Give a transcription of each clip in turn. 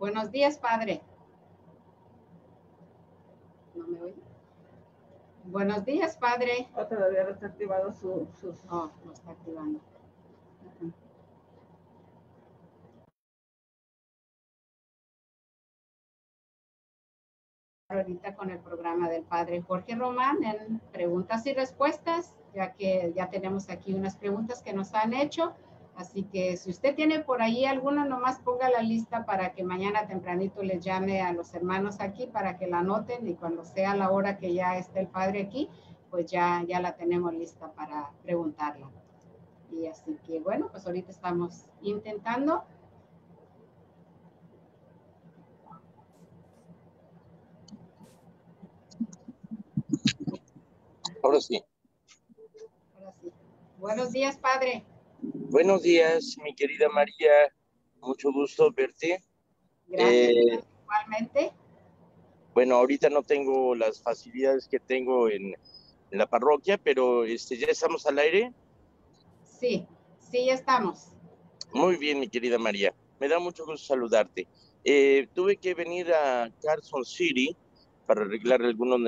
Buenos días, padre. ¿No me oye? Buenos días, padre. Oh, todavía no está activado su... Oh, no está activando. Uh-huh. Ahorita con el programa del padre Jorge Román en preguntas y respuestas, ya que ya tenemos aquí unas preguntas que nos han hecho. Así que si usted tiene por ahí alguna, nomás ponga la lista para que mañana tempranito les llame a los hermanos aquí para que la anoten, y cuando sea la hora que ya esté el padre aquí, pues ya la tenemos lista para preguntarla. Y así que bueno, pues ahorita estamos intentando. Ahora sí. Ahora sí. Buenos días, padre. Buenos días, mi querida María. Mucho gusto verte. Gracias, igualmente. Bueno, ahorita no tengo las facilidades que tengo en la parroquia, pero ¿ya estamos al aire? Sí, sí, ya estamos. Muy bien, mi querida María. Me da mucho gusto saludarte. Tuve que venir a Carson City para arreglar algunos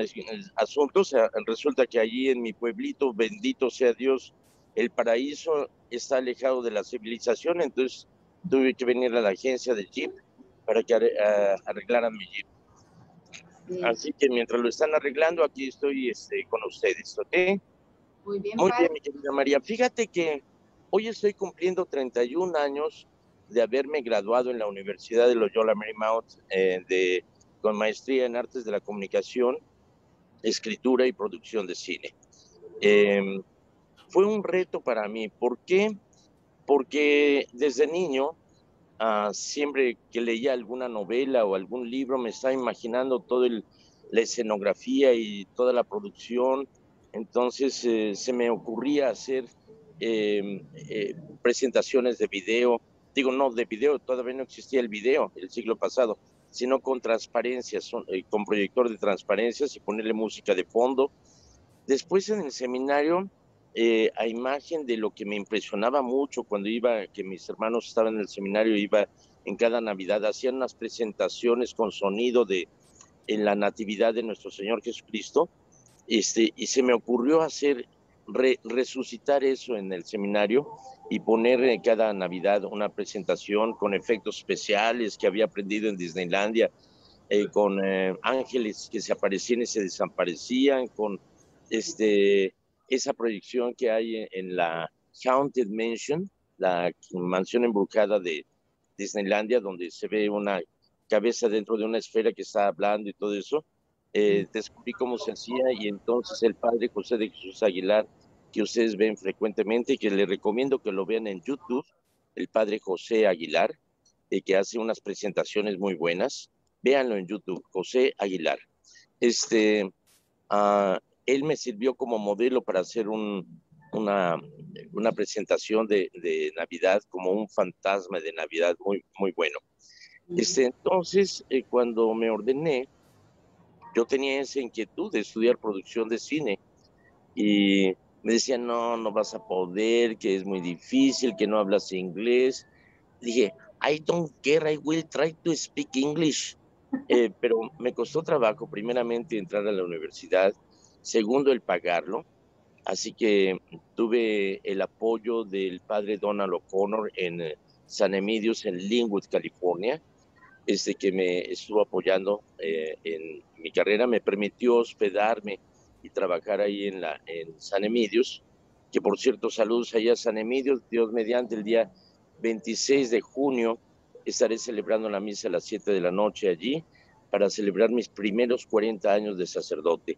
asuntos. Resulta que allí en mi pueblito, bendito sea Dios, el paraíso está alejado de la civilización, entonces tuve que venir a la agencia de Jeep para que arreglaran mi Jeep. Sí. Así que mientras lo están arreglando, aquí estoy con ustedes, ¿ok? Muy bien, muy bien, mi querida María. Fíjate que hoy estoy cumpliendo 31 años de haberme graduado en la Universidad de Loyola Marymount con maestría en Artes de la Comunicación, Escritura y Producción de Cine. Fue un reto para mí. ¿Por qué? Porque desde niño, siempre que leía alguna novela o algún libro, me estaba imaginando toda la escenografía y toda la producción. Entonces se me ocurría hacer presentaciones de video. Digo, no de video, todavía no existía el video el siglo pasado, sino con transparencias, con proyector de transparencias y ponerle música de fondo. Después en el seminario, a imagen de lo que me impresionaba mucho cuando que mis hermanos estaban en el seminario, iba en cada Navidad, hacían unas presentaciones con sonido en la natividad de nuestro Señor Jesucristo, y se me ocurrió hacer, resucitar eso en el seminario y poner en cada Navidad una presentación con efectos especiales que había aprendido en Disneylandia, con ángeles que se aparecían y se desaparecían, con esa proyección que hay en la Haunted Mansion, la mansión embrujada de Disneylandia, donde se ve una cabeza dentro de una esfera que está hablando y todo eso. Descubrí cómo se hacía, y entonces el padre José de Jesús Aguilar, que ustedes ven frecuentemente y que les recomiendo que lo vean en YouTube, el padre José Aguilar, que hace unas presentaciones muy buenas. Véanlo en YouTube, José Aguilar. Él me sirvió como modelo para hacer una presentación de Navidad, como un fantasma de Navidad, muy, muy bueno. Entonces, cuando me ordené, yo tenía esa inquietud de estudiar producción de cine, y me decían, no vas a poder, que es muy difícil, que no hablas inglés. Dije, I don't care, I will try to speak English. Pero me costó trabajo, primeramente, entrar a la universidad. Segundo, el pagarlo. Así que tuve el apoyo del padre Donald O'Connor en San Emidios, en Linwood, California, que me estuvo apoyando en mi carrera. Me permitió hospedarme y trabajar ahí en San Emidios, que por cierto, saludos allá a San Emidios. Dios mediante, el día 26 de junio estaré celebrando la misa a las 7 de la noche allí para celebrar mis primeros 40 años de sacerdote.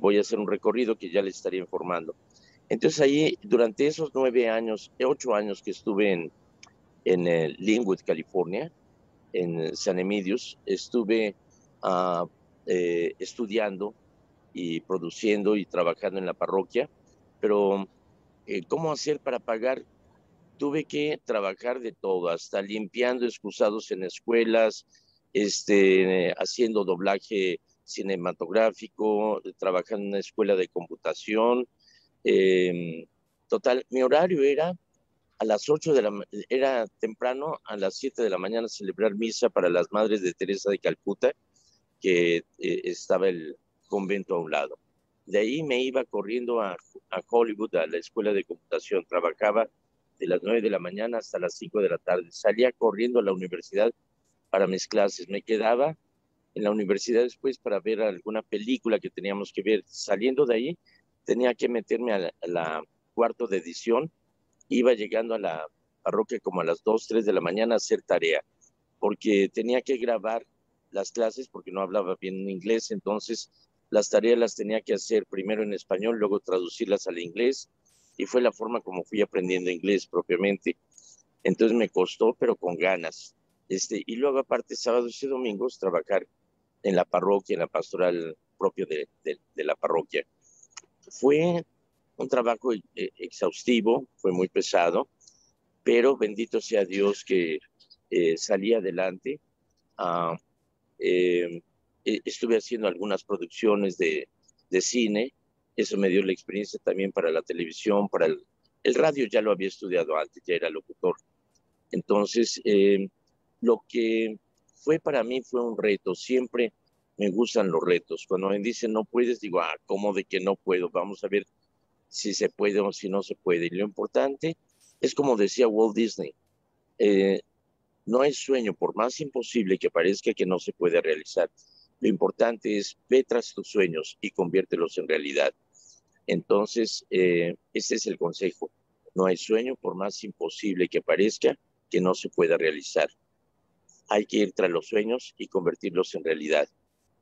Voy a hacer un recorrido que ya les estaré informando. Entonces, ahí, durante esos 8 años que estuve en Linwood, California, en San Emidios, estuve estudiando y produciendo y trabajando en la parroquia. Pero, ¿cómo hacer para pagar? Tuve que trabajar de todo, hasta limpiando excusados en escuelas, haciendo doblaje cinematográfico, trabajando en una escuela de computación. Total, mi horario era a las 8 de la mañana, era temprano, a las 7 de la mañana celebrar misa para las madres de Teresa de Calcuta, que estaba el convento a un lado. De ahí me iba corriendo a Hollywood, a la escuela de computación. Trabajaba de las 9 de la mañana hasta las 5 de la tarde. Salía corriendo a la universidad para mis clases. Me quedaba en la universidad después para ver alguna película que teníamos que ver. Saliendo de ahí, tenía que meterme a la cuarto de edición. Iba llegando a la parroquia como a las 2, 3 de la mañana a hacer tarea, porque tenía que grabar las clases porque no hablaba bien inglés. Entonces las tareas las tenía que hacer primero en español, luego traducirlas al inglés, y fue la forma como fui aprendiendo inglés propiamente. Entonces me costó, pero con ganas. Y luego aparte sábados y domingos trabajar en la parroquia, en la pastoral propia de la parroquia. Fue un trabajo exhaustivo, fue muy pesado, pero bendito sea Dios que salí adelante. Estuve haciendo algunas producciones de cine. Eso me dio la experiencia también para la televisión, para el radio. Ya lo había estudiado antes, ya era locutor. Entonces, lo que fue para mí fue un reto. Siempre me gustan los retos. Cuando me dicen no puedes, digo, ah, ¿cómo de que no puedo? Vamos a ver si se puede o si no se puede. Y lo importante es, como decía Walt Disney, no hay sueño, por más imposible que parezca, que no se puede realizar. Lo importante es ve tras tus sueños y conviértelos en realidad. Entonces, ese es el consejo. No hay sueño, por más imposible que parezca, que no se pueda realizar. Hay que ir tras los sueños y convertirlos en realidad.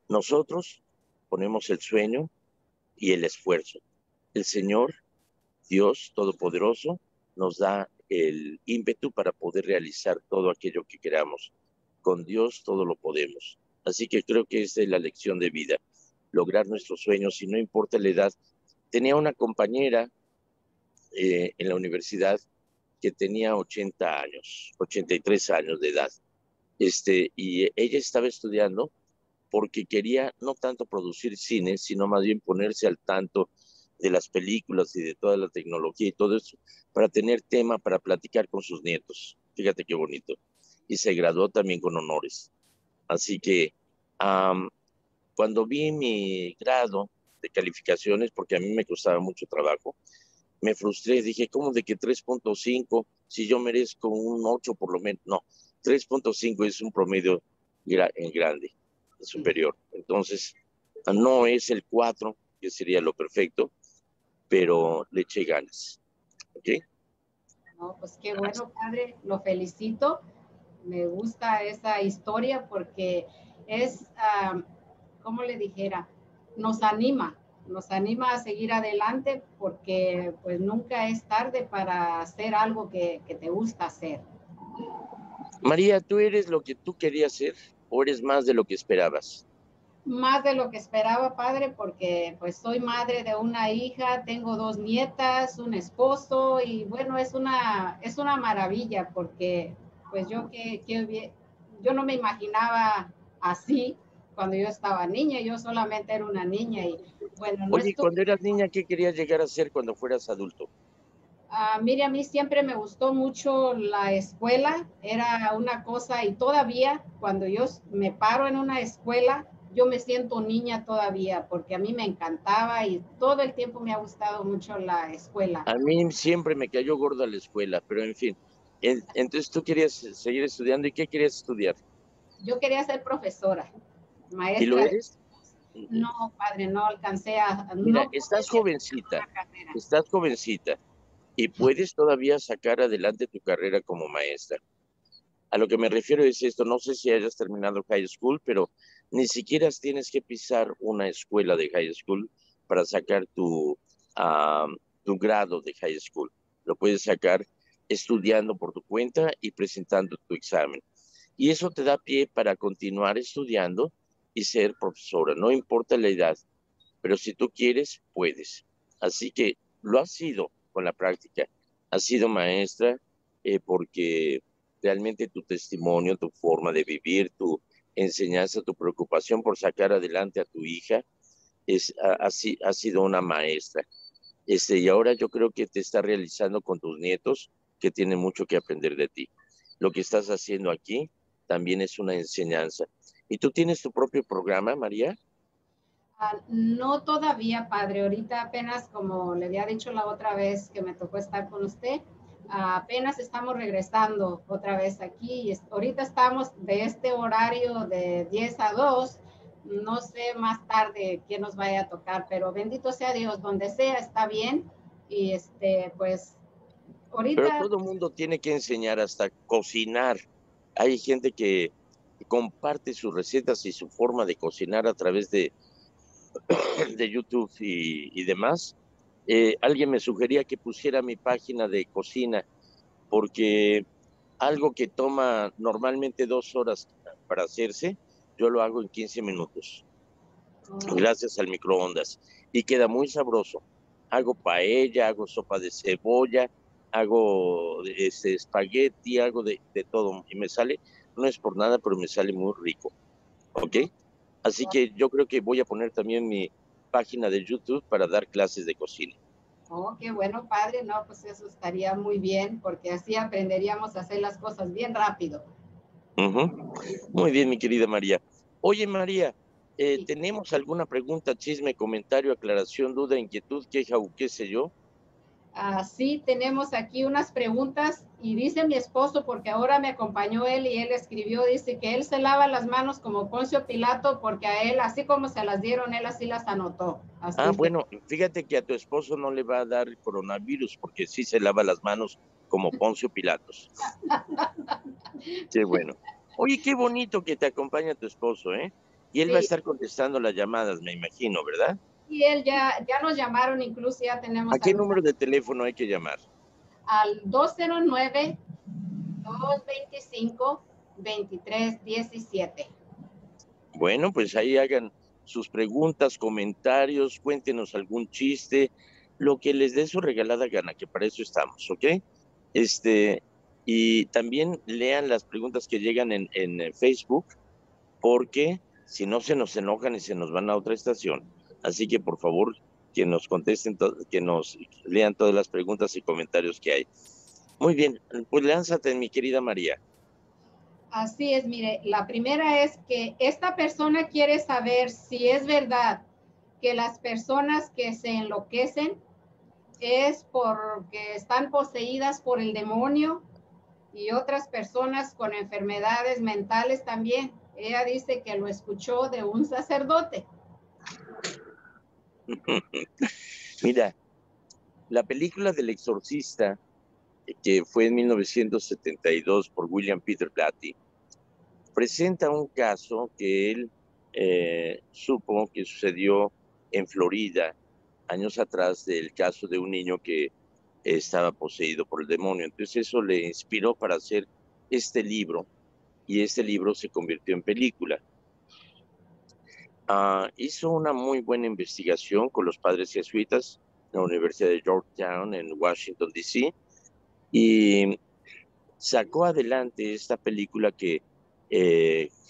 Nosotros ponemos el sueño y el esfuerzo. El Señor, Dios Todopoderoso, nos da el ímpetu para poder realizar todo aquello que queramos. Con Dios todo lo podemos. Así que creo que esa es la lección de vida, lograr nuestros sueños y no importa la edad. Tenía una compañera en la universidad que tenía 80 años, 83 años de edad. Y ella estaba estudiando porque quería no tanto producir cine, sino más bien ponerse al tanto de las películas y de toda la tecnología y todo eso, para tener tema para platicar con sus nietos. Fíjate qué bonito. Y se graduó también con honores. Así que cuando vi mi grado de calificaciones, porque a mí me costaba mucho trabajo, me frustré. Dije, ¿cómo de que 3.5? Si yo merezco un 8 por lo menos. No, 3.5 es un promedio grande, superior. Entonces, no es el 4, que sería lo perfecto, pero le eché ganas. ¿Okay? No, pues qué bueno, padre. Lo felicito. Me gusta esa historia porque es, ¿cómo le dijera? Nos anima a seguir adelante porque pues nunca es tarde para hacer algo que te gusta hacer. María, ¿tú eres lo que tú querías ser o eres más de lo que esperabas? Más de lo que esperaba, padre, porque pues soy madre de una hija, tengo 2 nietas, un esposo y bueno, es una maravilla porque... Pues yo no me imaginaba así cuando yo estaba niña, yo solamente era una niña. Y bueno, no. Oye, cuando eras niña, ¿qué querías llegar a ser cuando fueras adulto? Mire, a mí siempre me gustó mucho la escuela, era una cosa, y todavía cuando yo me paro en una escuela, yo me siento niña todavía, porque a mí me encantaba y todo el tiempo me ha gustado mucho la escuela. A mí siempre me cayó gorda la escuela, pero en fin. Entonces, ¿tú querías seguir estudiando? ¿Y qué querías estudiar? Yo quería ser profesora, maestra. ¿Y lo eres? No, padre, no alcancé a... Mira, no, estás jovencita y puedes todavía sacar adelante tu carrera como maestra. A lo que me refiero es esto, no sé si hayas terminado high school, pero ni siquiera tienes que pisar una escuela de high school para sacar tu grado de high school. Lo puedes sacar estudiando por tu cuenta y presentando tu examen. Y eso te da pie para continuar estudiando y ser profesora. No importa la edad, pero si tú quieres, puedes. Así que lo has sido con la práctica. Has sido maestra porque realmente tu testimonio, tu forma de vivir, tu enseñanza, tu preocupación por sacar adelante a tu hija, ha sido una maestra. Y ahora yo creo que te está realizando con tus nietos que tienen mucho que aprender de ti. Lo que estás haciendo aquí también es una enseñanza. ¿Y tú tienes tu propio programa, María? No todavía, padre. Ahorita apenas, como le había dicho la otra vez que me tocó estar con usted, apenas estamos regresando otra vez aquí. Ahorita estamos de este horario de 10 a 2. No sé más tarde quién nos vaya a tocar, pero bendito sea Dios, donde sea está bien. Y pues ahorita... Pero todo el mundo tiene que enseñar, hasta cocinar. Hay gente que comparte sus recetas y su forma de cocinar a través de YouTube y demás. Alguien me sugería que pusiera mi página de cocina, porque algo que toma normalmente 2 horas para hacerse, yo lo hago en 15 minutos, gracias al microondas, y queda muy sabroso. Hago paella, hago sopa de cebolla, hago espagueti, hago de todo, y me sale, no es por nada, pero me sale muy rico, ¿ok? Así que yo creo que voy a poner también mi página de YouTube para dar clases de cocina. Oh, qué bueno, padre. No, pues eso estaría muy bien, porque así aprenderíamos a hacer las cosas bien rápido. Uh-huh. Muy bien, mi querida María. Oye, María, sí. ¿Tenemos alguna pregunta, chisme, comentario, aclaración, duda, inquietud, queja o qué sé yo? Sí, tenemos aquí unas preguntas, y dice mi esposo, porque ahora me acompañó él y él escribió, dice que él se lava las manos como Poncio Pilato, porque a él, así como se las dieron, él así las anotó. Así bueno, fíjate que a tu esposo no le va a dar el coronavirus, porque sí se lava las manos como Poncio Pilatos. Qué bueno. Oye, qué bonito que te acompaña tu esposo, ¿eh? Y él sí va a estar contestando las llamadas, me imagino, ¿verdad? Y él ya nos llamaron, incluso ya tenemos... ¿A qué número de teléfono hay que llamar? Al 209-225-2317. Bueno, pues ahí hagan sus preguntas, comentarios, cuéntenos algún chiste, lo que les dé su regalada gana, que para eso estamos, ¿ok? Y también lean las preguntas que llegan en Facebook, porque si no se nos enojan y se nos van a otra estación. Así que, por favor, que nos contesten, que nos lean todas las preguntas y comentarios que hay. Muy bien, pues lánzate, mi querida María. Así es, mire, la primera es que esta persona quiere saber si es verdad que las personas que se enloquecen es porque están poseídas por el demonio, y otras personas con enfermedades mentales también. Ella dice que lo escuchó de un sacerdote. Mira, la película del Exorcista, que fue en 1972 por William Peter Blatty, presenta un caso que él supo que sucedió en Florida años atrás, del caso de un niño que estaba poseído por el demonio. Entonces eso le inspiró para hacer este libro, y este libro se convirtió en película. Hizo una muy buena investigación con los padres jesuitas en la Universidad de Georgetown en Washington, D.C. y sacó adelante esta película que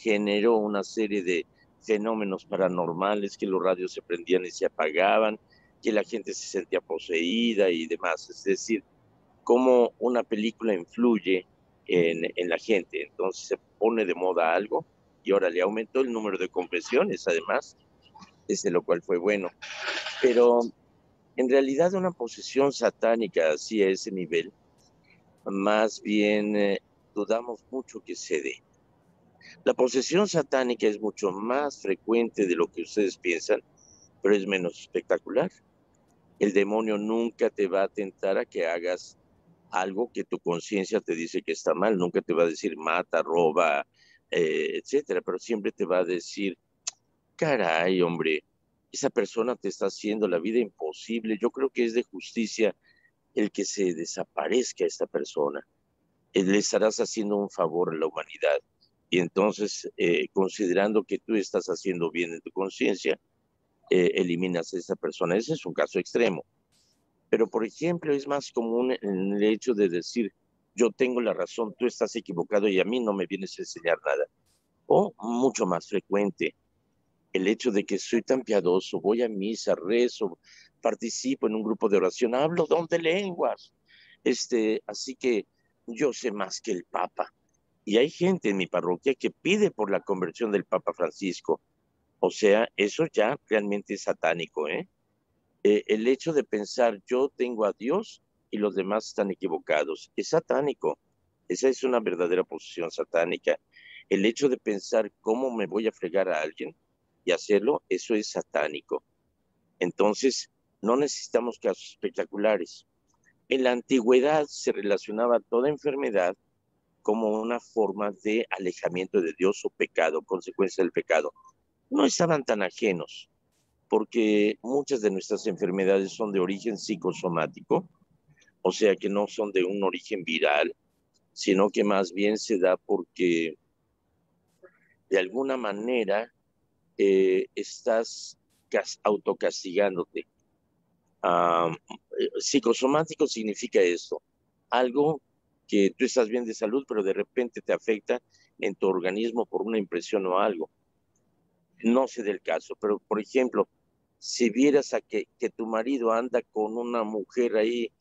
generó una serie de fenómenos paranormales, que los radios se prendían y se apagaban, que la gente se sentía poseída y demás. Es decir, cómo una película influye en la gente. Entonces se pone de moda algo, y ahora le aumentó el número de confesiones, además, lo cual fue bueno. Pero en realidad una posesión satánica así a ese nivel, más bien dudamos mucho que se dé. La posesión satánica es mucho más frecuente de lo que ustedes piensan, pero es menos espectacular. El demonio nunca te va a tentar a que hagas algo que tu conciencia te dice que está mal. Nunca te va a decir mata, roba, etcétera, pero siempre te va a decir, caray, hombre, esa persona te está haciendo la vida imposible, yo creo que es de justicia el que se desaparezca esta persona, le estarás haciendo un favor a la humanidad. Y entonces, considerando que tú estás haciendo bien en tu conciencia, eliminas a esta persona. Ese es un caso extremo, pero por ejemplo es más común en el hecho de decir, yo tengo la razón, tú estás equivocado y a mí no me vienes a enseñar nada. O mucho más frecuente, el hecho de que soy tan piadoso, voy a misa, rezo, participo en un grupo de oración, hablo don de lenguas, así que yo sé más que el Papa. Y hay gente en mi parroquia que pide por la conversión del Papa Francisco. O sea, eso ya realmente es satánico, ¿eh? El hecho de pensar yo tengo a Dios y los demás están equivocados, es satánico. Esa es una verdadera posición satánica. El hecho de pensar cómo me voy a fregar a alguien y hacerlo, eso es satánico. Entonces, no necesitamos casos espectaculares. En la antigüedad se relacionaba toda enfermedad como una forma de alejamiento de Dios o pecado, consecuencia del pecado. No estaban tan ajenos, porque muchas de nuestras enfermedades son de origen psicosomático, o sea que no son de un origen viral, sino que más bien se da porque de alguna manera estás autocastigándote. Psicosomático significa esto, algo que tú estás bien de salud, pero de repente te afecta en tu organismo por una impresión o algo. No sé del caso, pero por ejemplo, si vieras a que tu marido anda con una mujer ahí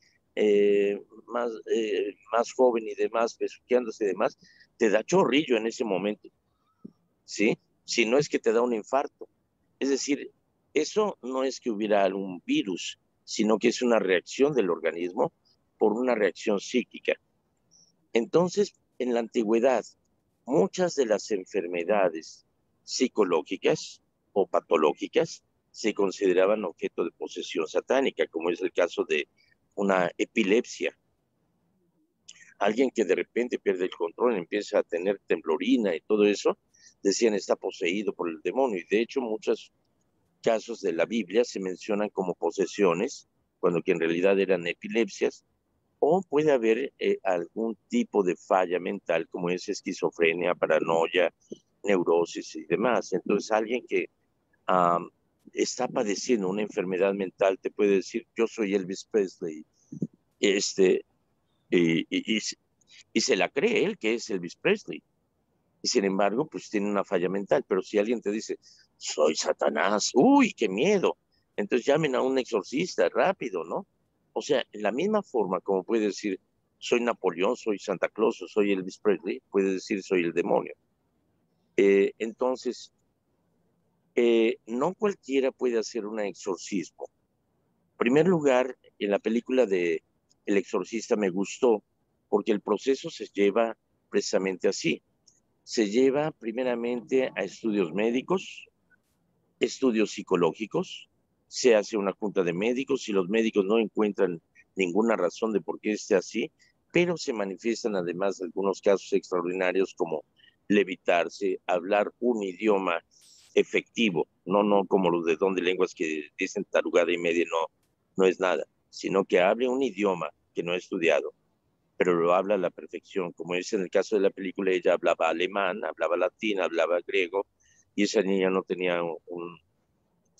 más joven y demás, besuqueándose y demás, te da chorrillo en ese momento, ¿sí? Si no es que te da un infarto. Es decir, eso no es que hubiera algún virus, sino que es una reacción del organismo por una reacción psíquica. Entonces, en la antigüedad, muchas de las enfermedades psicológicas o patológicas se consideraban objeto de posesión satánica, como es el caso de una epilepsia. Alguien que de repente pierde el control, empieza a tener temblorina y todo eso, decían está poseído por el demonio. Y de hecho muchos casos de la Biblia se mencionan como posesiones, cuando que en realidad eran epilepsias, o puede haber algún tipo de falla mental, como es esquizofrenia, paranoia, neurosis y demás. Entonces alguien que está padeciendo una enfermedad mental te puede decir yo soy Elvis Presley y se la cree él que es Elvis Presley, y sin embargo pues tiene una falla mental. Pero si alguien te dice soy Satanás, uy, qué miedo, entonces llamen a un exorcista rápido, ¿no? O sea, en la misma forma como puede decir soy Napoleón, soy Santa Claus o soy Elvis Presley, puede decir soy el demonio. Entonces, no cualquiera puede hacer un exorcismo. En primer lugar, en la película de El Exorcista me gustó porque el proceso se lleva precisamente así. Se lleva primeramente a estudios médicos, estudios psicológicos, se hace una junta de médicos y los médicos no encuentran ninguna razón de por qué esté así, pero se manifiestan además algunos casos extraordinarios como levitarse, hablar un idioma efectivo, no como los de don de lenguas que dicen tarugada y media, no es nada, sino que hable un idioma que no he estudiado, pero lo habla a la perfección, como es en el caso de la película. Ella hablaba alemán, hablaba latín, hablaba griego, y esa niña no tenía un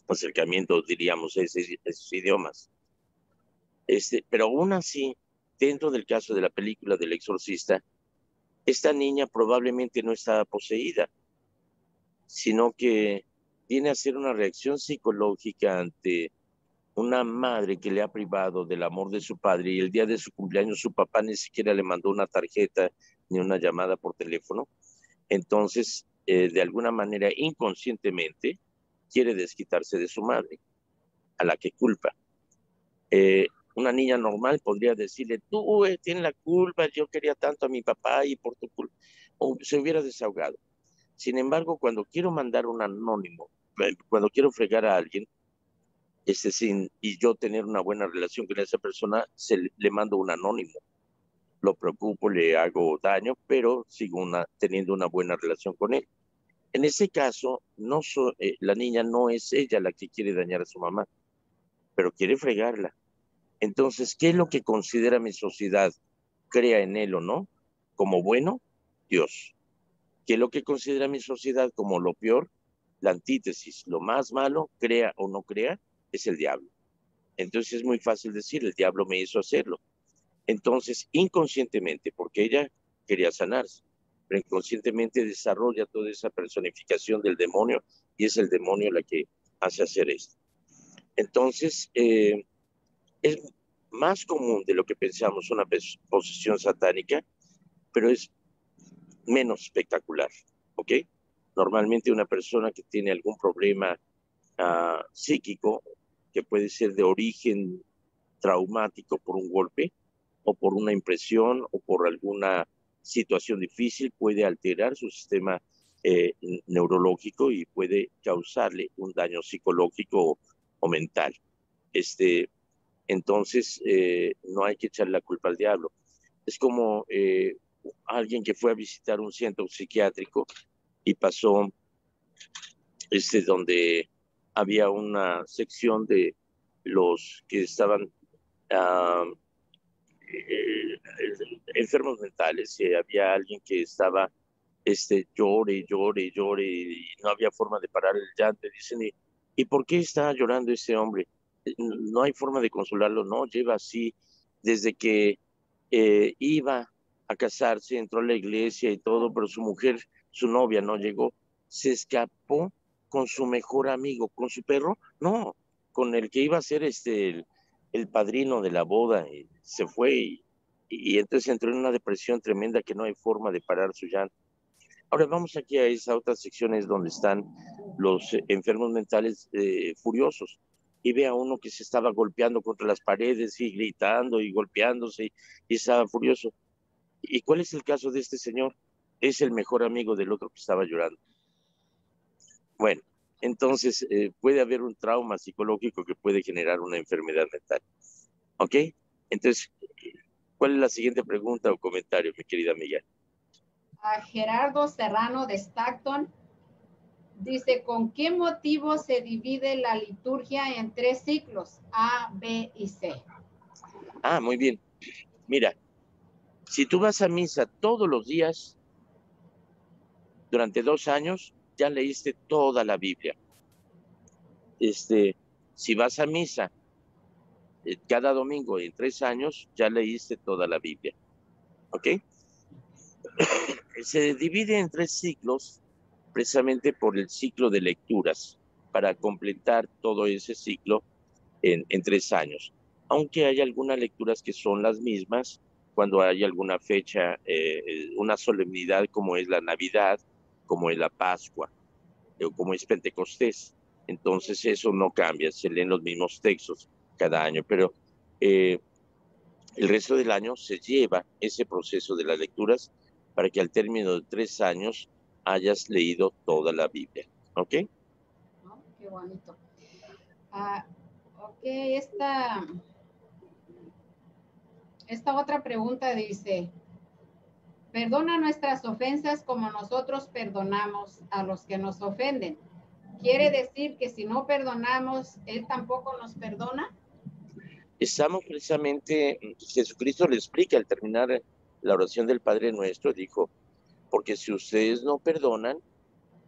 acercamiento, diríamos, a esos idiomas. Pero aún así, dentro del caso de la película del Exorcista, esta niña probablemente no estaba poseída, sino que viene a ser una reacción psicológica ante una madre que le ha privado del amor de su padre, y el día de su cumpleaños su papá ni siquiera le mandó una tarjeta ni una llamada por teléfono. Entonces, de alguna manera inconscientemente, quiere desquitarse de su madre, a la que culpa. Una niña normal podría decirle, tú tienes la culpa, yo quería tanto a mi papá y por tu culpa, o se hubiera desahogado. Sin embargo, cuando quiero mandar un anónimo, cuando quiero fregar a alguien, y yo tener una buena relación con esa persona, le mando un anónimo. Lo preocupo, le hago daño, pero sigo teniendo una buena relación con él. En ese caso, la niña no es ella la que quiere dañar a su mamá, pero quiere fregarla. Entonces, ¿qué es lo que considera mi sociedad, crea en él o no, como bueno? Dios. ¿Qué es lo que considera mi sociedad como lo peor? La antítesis, lo más malo, crea o no crea, es el diablo. Entonces es muy fácil decir, el diablo me hizo hacerlo. Entonces, inconscientemente, porque ella quería sanarse, pero inconscientemente desarrolla toda esa personificación del demonio, y es el demonio la que hace hacer esto. Entonces, más común de lo que pensamos una posesión satánica, pero es menos espectacular, ¿ok? Normalmente una persona que tiene algún problema psíquico, que puede ser de origen traumático por un golpe, o por una impresión, o por alguna situación difícil, puede alterar su sistema neurológico y puede causarle un daño psicológico o mental. Entonces, no hay que echarle la culpa al diablo. Es como alguien que fue a visitar un centro psiquiátrico y pasó donde había una sección de los que estaban enfermos mentales. Había alguien que estaba llore y no había forma de parar el llanto. Dicen, ¿y por qué está llorando este hombre? No hay forma de consolarlo, no, lleva así desde que iba a casarse, entró a la iglesia y todo, pero su mujer, su novia no llegó, se escapó con su mejor amigo, con su perro, no, con el que iba a ser el padrino de la boda, y se fue y entonces entró en una depresión tremenda que no hay forma de parar su llanto. Ahora vamos aquí a esas otras secciones donde están los enfermos mentales furiosos. Y ve a uno que se estaba golpeando contra las paredes y gritando y golpeándose y estaba furioso. ¿Y cuál es el caso de este señor? Es el mejor amigo del otro que estaba llorando. Bueno, entonces puede haber un trauma psicológico que puede generar una enfermedad mental. ¿Ok? Entonces, ¿cuál es la siguiente pregunta o comentario, mi querida Miguel? A Gerardo Serrano de Stockton. Dice, ¿con qué motivo se divide la liturgia en tres ciclos? A, B y C. Ah, muy bien. Mira, si tú vas a misa todos los días, durante 2 años, ya leíste toda la Biblia. Si vas a misa cada domingo en 3 años, ya leíste toda la Biblia. ¿Ok? Se divide en 3 ciclos. Precisamente por el ciclo de lecturas, para completar todo ese ciclo en 3 años. Aunque hay algunas lecturas que son las mismas cuando hay alguna fecha, una solemnidad como es la Navidad, como es la Pascua, o como es Pentecostés. Entonces eso no cambia, se leen los mismos textos cada año, pero el resto del año se lleva ese proceso de las lecturas para que al término de 3 años hayas leído toda la Biblia, ¿ok? Oh, qué bonito. Ok, esta otra pregunta dice, perdona nuestras ofensas como nosotros perdonamos a los que nos ofenden. ¿Quiere decir que si no perdonamos, Él tampoco nos perdona? Estamos precisamente, Jesucristo le explica al terminar la oración del Padre Nuestro, dijo, porque si ustedes no perdonan,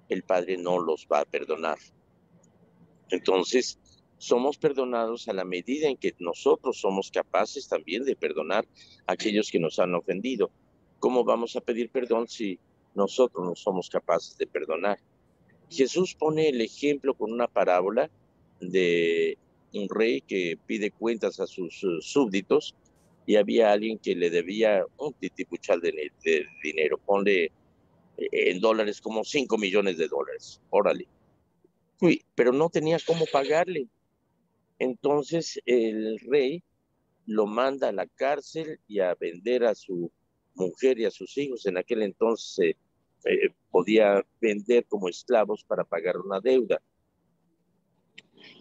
el Padre no los va a perdonar. Entonces, somos perdonados a la medida en que nosotros somos capaces también de perdonar a aquellos que nos han ofendido. ¿Cómo vamos a pedir perdón si nosotros no somos capaces de perdonar? Jesús pone el ejemplo con una parábola de un rey que pide cuentas a sus súbditos. Y había alguien que le debía un titipuchal de dinero. Ponle en dólares como $5 millones. Órale. Uy, pero no tenía cómo pagarle. Entonces el rey lo manda a la cárcel y a vender a su mujer y a sus hijos. En aquel entonces podía vender como esclavos para pagar una deuda.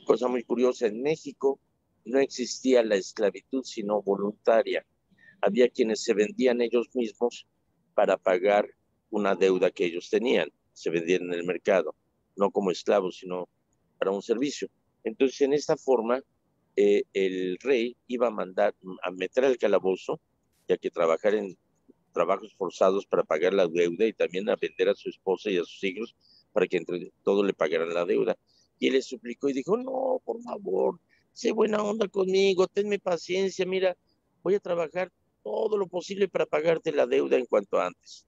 Cosa muy curiosa, en México no existía la esclavitud sino voluntaria. Había quienes se vendían ellos mismos para pagar una deuda que ellos tenían. Se vendían en el mercado, no como esclavos, sino para un servicio. Entonces, en esta forma, el rey iba a mandar a meter al calabozo y a que trabajar en trabajos forzados para pagar la deuda y también a vender a su esposa y a sus hijos para que entre todos le pagaran la deuda. Y él le suplicó y dijo, no, por favor, sé buena onda conmigo, tenme paciencia, mira, voy a trabajar todo lo posible para pagarte la deuda en cuanto antes.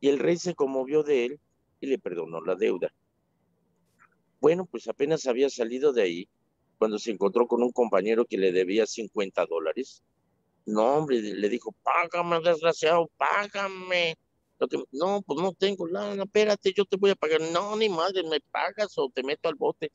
Y el rey se conmovió de él y le perdonó la deuda. Bueno, pues apenas había salido de ahí cuando se encontró con un compañero que le debía $50. No, hombre, le dijo, págame, desgraciado, págame. No, pues no tengo lana, espérate, yo te voy a pagar. No, ni madre, me pagas o te meto al bote.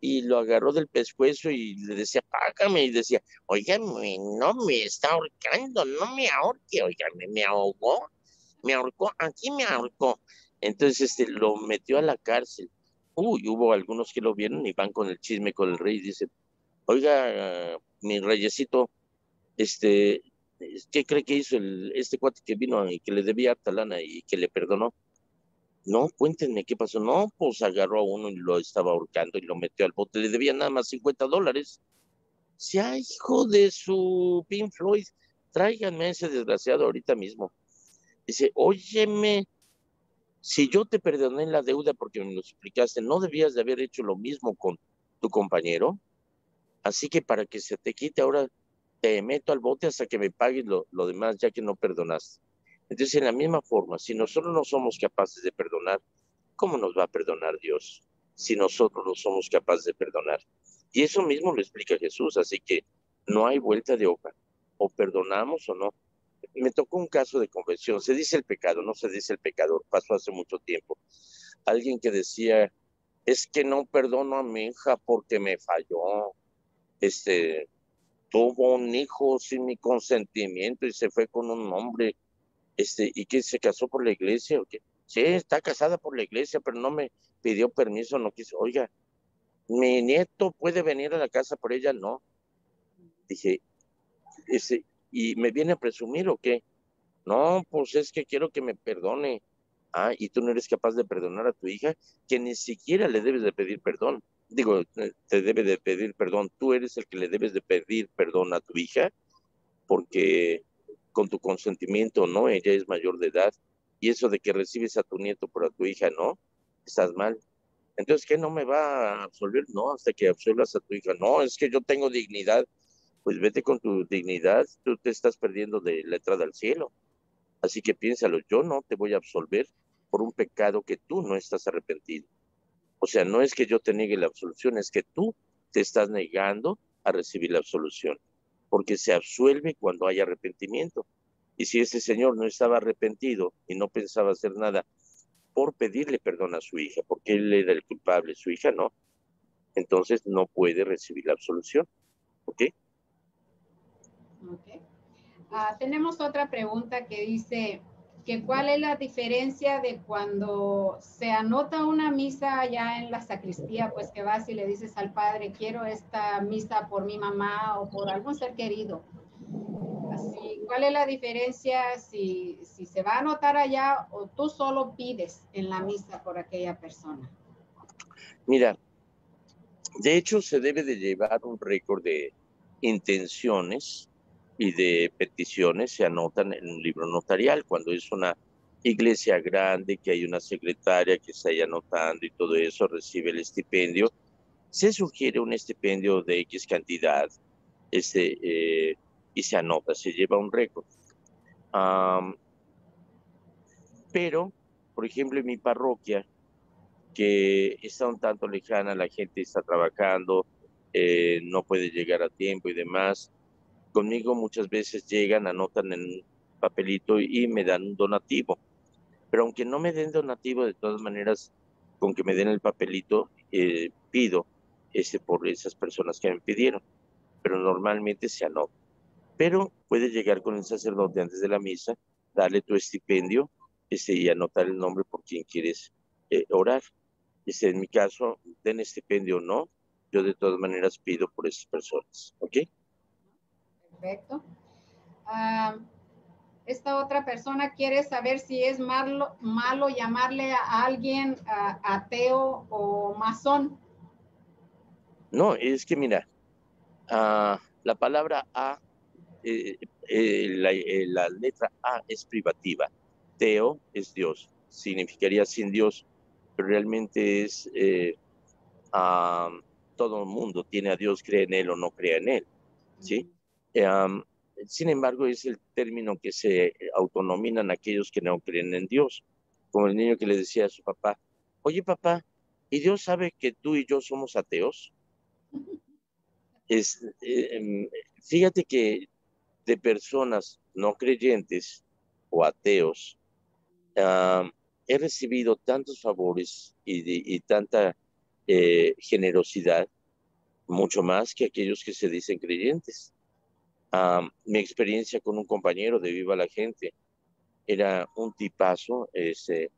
Y lo agarró del pescuezo y le decía, págame. Y decía, óigame, no me está ahorcando, no me ahorque, óigame, me ahorcó, aquí me ahorcó. Entonces lo metió a la cárcel. Hubo algunos que lo vieron y van con el chisme con el rey y dicen, oiga, mi reyesito, ¿qué cree que hizo este cuate que vino y que le debía harta lana y que le perdonó? No, cuéntenme qué pasó. No, pues agarró a uno y lo estaba ahorcando y lo metió al bote. Le debía nada más $50. Si hay hijo de su Pink Floyd, tráiganme a ese desgraciado ahorita mismo. Dice, óyeme, si yo te perdoné la deuda porque me lo explicaste, ¿no debías de haber hecho lo mismo con tu compañero? Así que para que se te quite ahora, te meto al bote hasta que me pagues lo demás, ya que no perdonaste. Entonces, en la misma forma, si nosotros no somos capaces de perdonar, ¿cómo nos va a perdonar Dios? Si nosotros no somos capaces de perdonar. Y eso mismo lo explica Jesús, así que no hay vuelta de hoja. O perdonamos o no. Me tocó un caso de confesión. Se dice el pecado, no se dice el pecador. Pasó hace mucho tiempo. Alguien que decía, es que no perdono a mi hija porque me falló. Tuvo un hijo sin mi consentimiento y se fue con un hombre, y que se casó por la iglesia, ¿o qué? Sí, está casada por la iglesia, pero no me pidió permiso, no quiso. Oiga, mi nieto puede venir a la casa por ella, no. Dije, ¿y me viene a presumir o qué? No, pues es que quiero que me perdone. Ah, ¿y tú no eres capaz de perdonar a tu hija? Que ni siquiera le debes de pedir perdón. Digo, te debe de pedir perdón. Tú eres el que le debes de pedir perdón a tu hija, porque con tu consentimiento, ¿no? Ella es mayor de edad. Y eso de que recibes a tu nieto por a tu hija, ¿no? Estás mal. Entonces, ¿qué? ¿No me va a absolver? No, hasta que absolvas a tu hija. No, es que yo tengo dignidad. Pues vete con tu dignidad. Tú te estás perdiendo de la entrada al cielo. Así que piénsalo. Yo no te voy a absolver por un pecado que tú no estás arrepentido. O sea, no es que yo te niegue la absolución, es que tú te estás negando a recibir la absolución, porque se absuelve cuando hay arrepentimiento. Y si ese señor no estaba arrepentido y no pensaba hacer nada por pedirle perdón a su hija, porque él era el culpable, su hija no, entonces no puede recibir la absolución. ¿Ok? Okay. Tenemos otra pregunta que dice... ¿Cuál es la diferencia de cuando se anota una misa allá en la sacristía, pues que vas y le dices al padre, quiero esta misa por mi mamá o por algún ser querido? Así, ¿cuál es la diferencia si se va a anotar allá o tú solo pides en la misa por aquella persona? Mira, de hecho se debe de llevar un récord de intenciones y de peticiones. Se anotan en un libro notarial. Cuando es una iglesia grande, que hay una secretaria que está ahí anotando y todo eso, recibe el estipendio. Se sugiere un estipendio de X cantidad y se anota, se lleva un récord. Pero, por ejemplo, en mi parroquia, que está un tanto lejana, la gente está trabajando, no puede llegar a tiempo y demás, conmigo muchas veces llegan, anotan en un papelito y me dan un donativo. Pero aunque no me den donativo, de todas maneras, con que me den el papelito, pido por esas personas que me pidieron. Pero normalmente se anota. Pero puedes llegar con el sacerdote antes de la misa, darle tu estipendio y anotar el nombre por quien quieres orar. En mi caso, den estipendio o no, yo de todas maneras pido por esas personas. ¿Ok? Perfecto. Esta otra persona quiere saber si es malo llamarle a alguien ateo o masón. No, es que mira, la palabra A, la letra A es privativa. Teo es Dios, significaría sin Dios, pero realmente es todo el mundo tiene a Dios, cree en él o no cree en él, ¿sí? Sin embargo, es el término que se autonominan aquellos que no creen en Dios, como el niño que le decía a su papá, oye papá, ¿y Dios sabe que tú y yo somos ateos? Fíjate que de personas no creyentes o ateos, he recibido tantos favores y tanta generosidad, mucho más que aquellos que se dicen creyentes. Mi experiencia con un compañero de Viva la Gente, era un tipazo,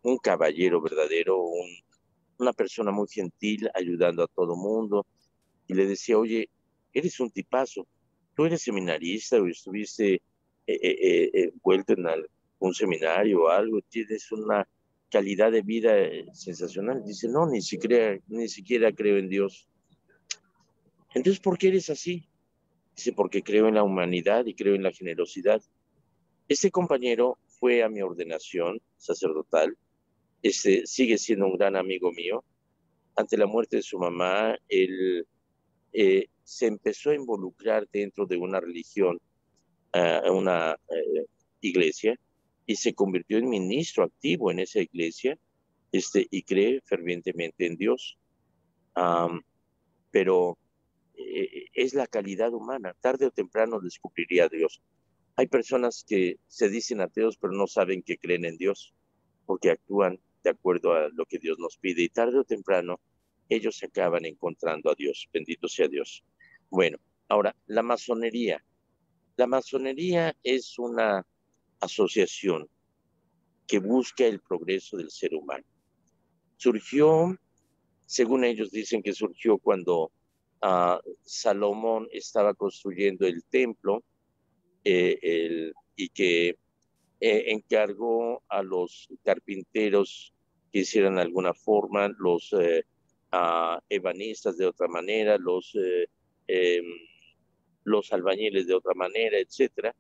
un caballero verdadero, una persona muy gentil, ayudando a todo mundo. Y le decía, oye, eres un tipazo. Tú eres seminarista o estuviste vuelto en un seminario o algo. Tienes una calidad de vida sensacional. Dice, no, ni siquiera creo en Dios. Entonces, ¿por qué eres así? Dice, porque creo en la humanidad y creo en la generosidad. Este compañero fue a mi ordenación sacerdotal. Sigue siendo un gran amigo mío. Ante la muerte de su mamá, él se empezó a involucrar dentro de una religión, una iglesia, y se convirtió en ministro activo en esa iglesia, y cree fervientemente en Dios. Pero es la calidad humana. Tarde o temprano descubriría a Dios. Hay personas que se dicen ateos, pero no saben que creen en Dios, porque actúan de acuerdo a lo que Dios nos pide. Y tarde o temprano, ellos se acaban encontrando a Dios. Bendito sea Dios. Bueno, ahora, la masonería. La masonería es una asociación que busca el progreso del ser humano. Surgió, según ellos dicen que surgió cuando Salomón estaba construyendo el templo, y que encargó a los carpinteros que hicieran alguna forma, los ebanistas de otra manera, los albañiles de otra manera, etcétera,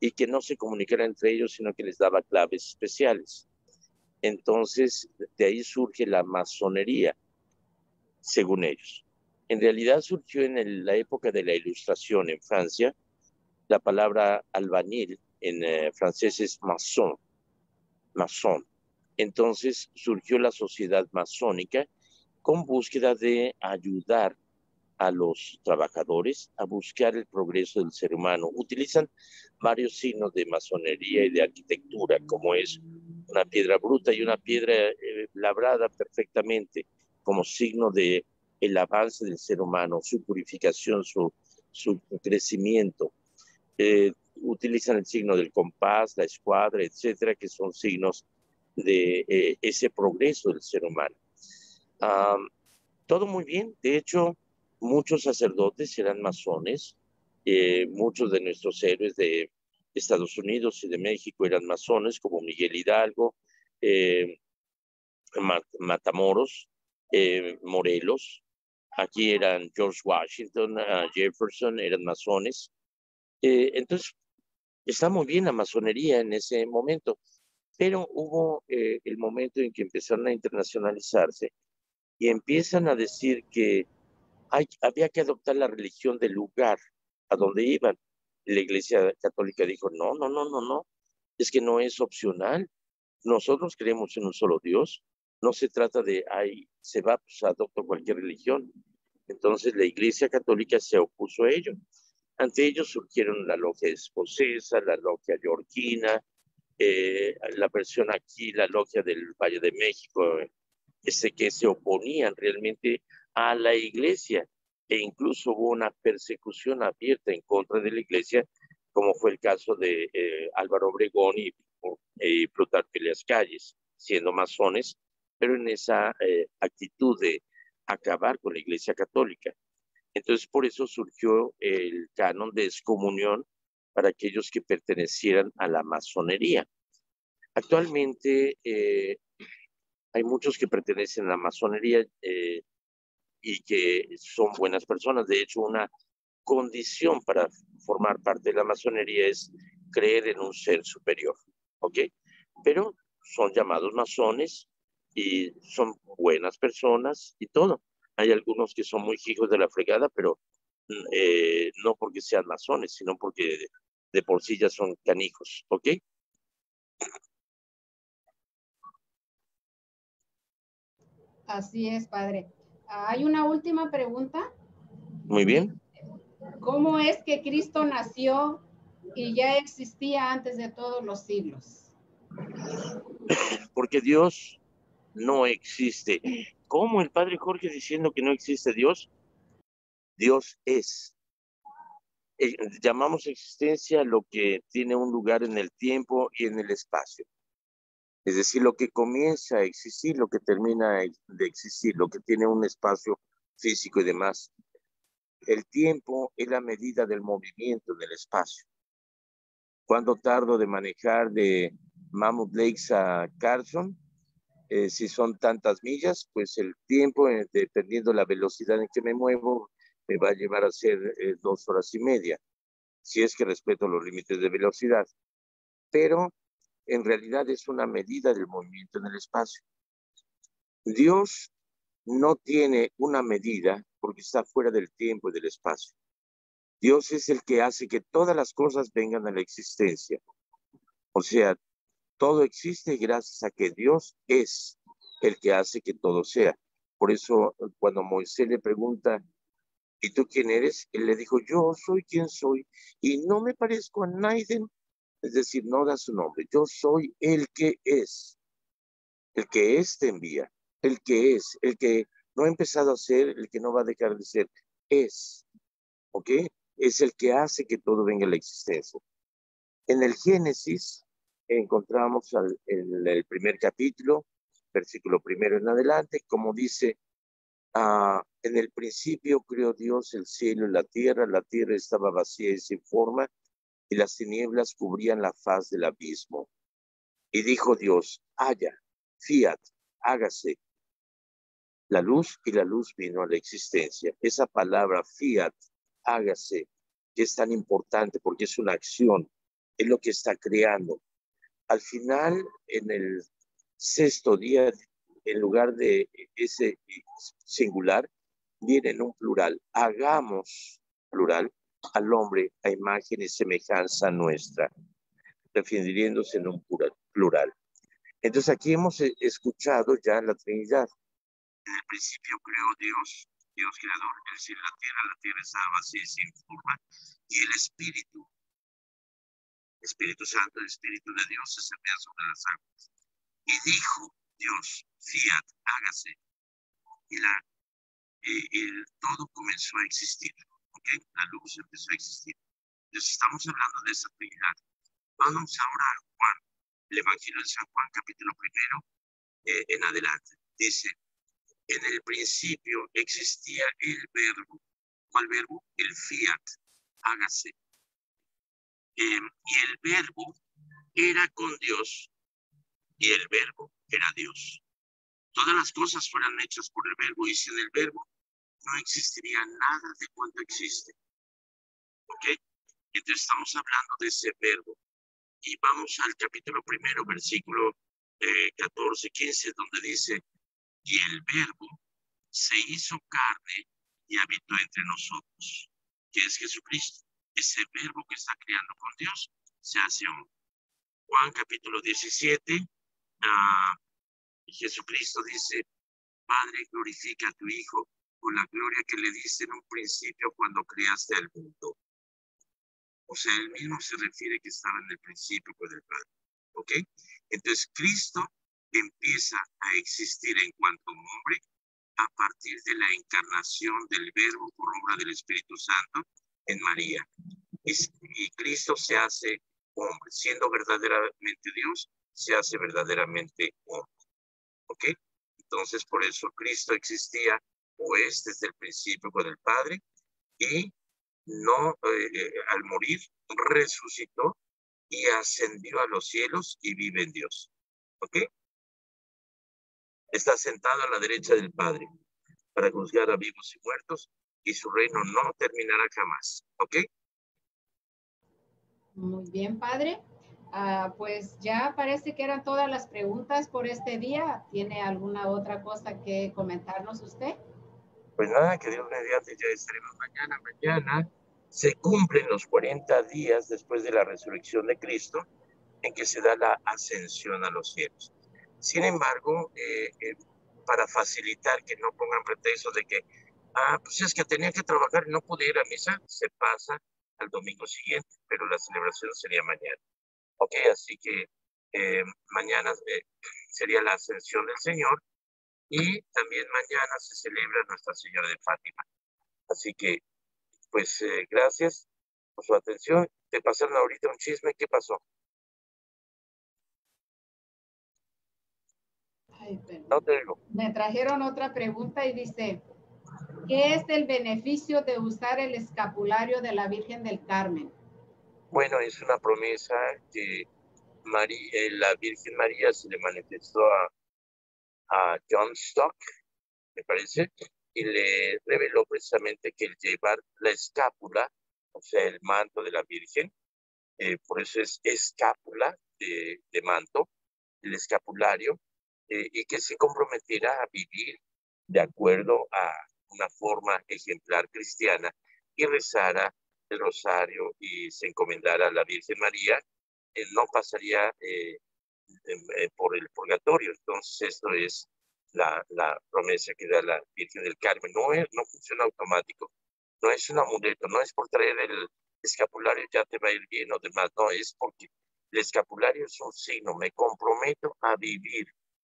y que no se comunicaran entre ellos, sino que les daba claves especiales. Entonces, de ahí surge la masonería, según ellos. En realidad surgió en la época de la Ilustración en Francia. La palabra albañil en francés es maçon, maçon. Entonces surgió la sociedad masónica con búsqueda de ayudar a los trabajadores a buscar el progreso del ser humano. Utilizan varios signos de masonería y de arquitectura, como es una piedra bruta y una piedra labrada perfectamente, como signo de el avance del ser humano, su purificación, su crecimiento. Utilizan el signo del compás, la escuadra, etcétera, que son signos de ese progreso del ser humano. Todo muy bien. De hecho, muchos sacerdotes eran masones. Muchos de nuestros héroes de Estados Unidos y de México eran masones, como Miguel Hidalgo, Matamoros, Morelos. Aquí eran George Washington, Jefferson, eran masones. Entonces, está muy bien la masonería en ese momento, pero hubo el momento en que empezaron a internacionalizarse y empiezan a decir que había que adoptar la religión del lugar a donde iban. La Iglesia Católica dijo, no, es que no es opcional. Nosotros creemos en un solo Dios. No se trata de, se va, pues adopta cualquier religión. Entonces, la Iglesia Católica se opuso a ello. Ante ellos surgieron la logia escocesa, la logia georgina, la versión aquí, la logia del Valle de México, que se oponían realmente a la iglesia, e incluso hubo una persecución abierta en contra de la iglesia, como fue el caso de Álvaro Obregón y Plutarco Elías Calles, siendo masones, pero en esa actitud de acabar con la iglesia católica. Entonces, por eso surgió el canon de excomunión para aquellos que pertenecieran a la masonería. Actualmente hay muchos que pertenecen a la masonería y que son buenas personas. De hecho, una condición para formar parte de la masonería es creer en un ser superior, ¿ok? Pero son llamados masones y son buenas personas y todo. Hay algunos que son muy hijos de la fregada, pero no porque sean masones, sino porque de por sí ya son canijos, ¿ok? Así es, padre. Hay una última pregunta. Muy bien. ¿Cómo es que Cristo nació y ya existía antes de todos los siglos? Porque Dios no existe. ¿Cómo el padre Jorge diciendo que no existe Dios? Dios es. Llamamos existencia lo que tiene un lugar en el tiempo y en el espacio. Es decir, lo que comienza a existir, lo que termina de existir, lo que tiene un espacio físico y demás. El tiempo es la medida del movimiento del espacio. ¿Cuánto tardo de manejar de Mammoth Lakes a Carson? Si son tantas millas, pues el tiempo, dependiendo la velocidad en que me muevo, me va a llevar a ser 2 horas y media, si es que respeto los límites de velocidad. Pero en realidad es una medida del movimiento en el espacio. Dios no tiene una medida porque está fuera del tiempo y del espacio. Dios es el que hace que todas las cosas vengan a la existencia. O sea, todo existe gracias a que Dios es el que hace que todo sea. Por eso cuando Moisés le pregunta, ¿y tú quién eres? Él le dijo, yo soy quien soy y no me parezco a nadie. Es decir, no da su nombre. Yo soy el que es. El que es te envía. El que es. El que no ha empezado a ser. El que no va a dejar de ser. Es. ¿Ok? Es el que hace que todo venga a la existencia. En el Génesis encontramos el primer capítulo, versículo 1 en adelante, como dice, en el principio creó Dios el cielo y la tierra. La tierra estaba vacía y sin forma, y las tinieblas cubrían la faz del abismo. Y dijo Dios, haya, fiat, hágase la luz, y la luz vino a la existencia. Esa palabra fiat, hágase, que es tan importante porque es una acción, es lo que está creando. Al final, en el sexto día, en lugar de ese singular, viene en un plural, hagamos, plural, al hombre a imagen y semejanza nuestra, refiriéndose en un plural. Entonces aquí hemos escuchado ya la Trinidad. En el principio creó Dios, Dios creador, el cielo y la tierra estaba vacía y sin forma, y el Espíritu, Espíritu Santo, el Espíritu de Dios se sentía sobre las aguas. Y dijo Dios, fiat, hágase, y todo comenzó a existir. Que la luz empezó a existir. Entonces estamos hablando de esa Trinidad. Vamos ahora a Juan, el Evangelio de San Juan, capítulo 1, en adelante. Dice, en el principio existía el verbo. ¿Cuál verbo? El fiat, hágase. Y el verbo era con Dios, y el verbo era Dios. Todas las cosas fueron hechas por el verbo, y sin el verbo no existiría nada de cuanto existe. ¿Ok? Entonces estamos hablando de ese verbo. Y vamos al capítulo 1, versículo 14, 15, donde dice, y el verbo se hizo carne y habitó entre nosotros, que es Jesucristo. Ese verbo que está creando con Dios se hace un. Juan capítulo 17, Jesucristo dice, Padre, glorifica a tu Hijo con la gloria que le diste en un principio cuando creaste el mundo. O sea, él mismo se refiere que estaba en el principio con el Padre. ¿Ok? Entonces, Cristo empieza a existir en cuanto hombre a partir de la encarnación del Verbo por obra del Espíritu Santo en María. Y Cristo se hace hombre, siendo verdaderamente Dios, se hace verdaderamente hombre. ¿Ok? Entonces, por eso Cristo existía, pues desde el principio con el Padre, y no al morir resucitó y ascendió a los cielos y vive en Dios. ¿Ok? Está sentado a la derecha del Padre para juzgar a vivos y muertos, y su reino no terminará jamás. ¿Ok? Muy bien, Padre. Pues ya parece que eran todas las preguntas por este día. ¿Tiene alguna otra cosa que comentarnos usted? Pues nada, que Dios mediante ya estaremos mañana. Mañana se cumplen los 40 días después de la resurrección de Cristo, en que se da la ascensión a los cielos. Sin embargo, para facilitar que no pongan pretextos de que Ah, pues es que tenía que trabajar y no pude ir a misa. Se pasa al domingo siguiente, pero la celebración sería mañana. Ok, así que mañana sería la Ascensión del Señor y también mañana se celebra Nuestra Señora de Fátima. Así que, pues, gracias por su atención. Te pasaron ahorita un chisme. ¿Qué pasó? Ay, perdón. No te digo. Me trajeron otra pregunta y dice... ¿Qué es el beneficio de usar el escapulario de la Virgen del Carmen? Bueno, es una promesa que la Virgen María se le manifestó a John Stock, me parece, y le reveló precisamente que el llevar la escápula, o sea, el manto de la Virgen, por eso es escápula de manto, el escapulario, y que se comprometiera a vivir de acuerdo a una forma ejemplar cristiana y rezara el rosario y se encomendara a la Virgen María, no pasaría por el purgatorio. Entonces, esto es la promesa que da la Virgen del Carmen. No funciona automático, no es un amuleto, no es por traer el escapulario ya te va a ir bien o demás, no, es porque el escapulario es un signo. Me comprometo a vivir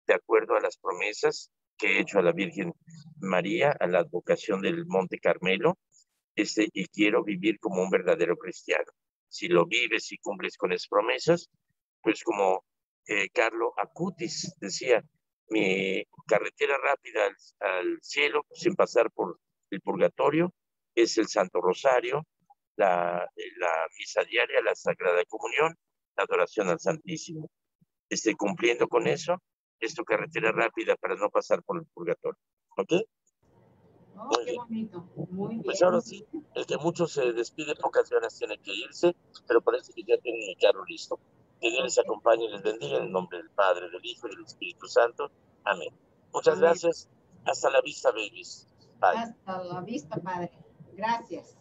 de acuerdo a las promesas que he hecho a la Virgen María, a la advocación del Monte Carmelo, y quiero vivir como un verdadero cristiano. Si lo vives y cumples con esas promesas, pues como Carlo Acutis decía, mi carretera rápida al cielo, sin pasar por el purgatorio, es el Santo Rosario, la misa diaria, la Sagrada Comunión, la adoración al Santísimo. Cumpliendo con eso, es tu carretera rápida para no pasar por el purgatorio. ¿Ok? Oh, muy qué bien. Bonito. Muy bien. Pues ahora sí, el que mucho se despide, pocas ganas tiene que irse, pero parece que ya tienen el carro listo. Que Dios les acompañe y les bendiga en el nombre del Padre, del Hijo y del Espíritu Santo. Amén. Muchas gracias. Hasta la vista, babies. Bye. Hasta la vista, Padre. Gracias.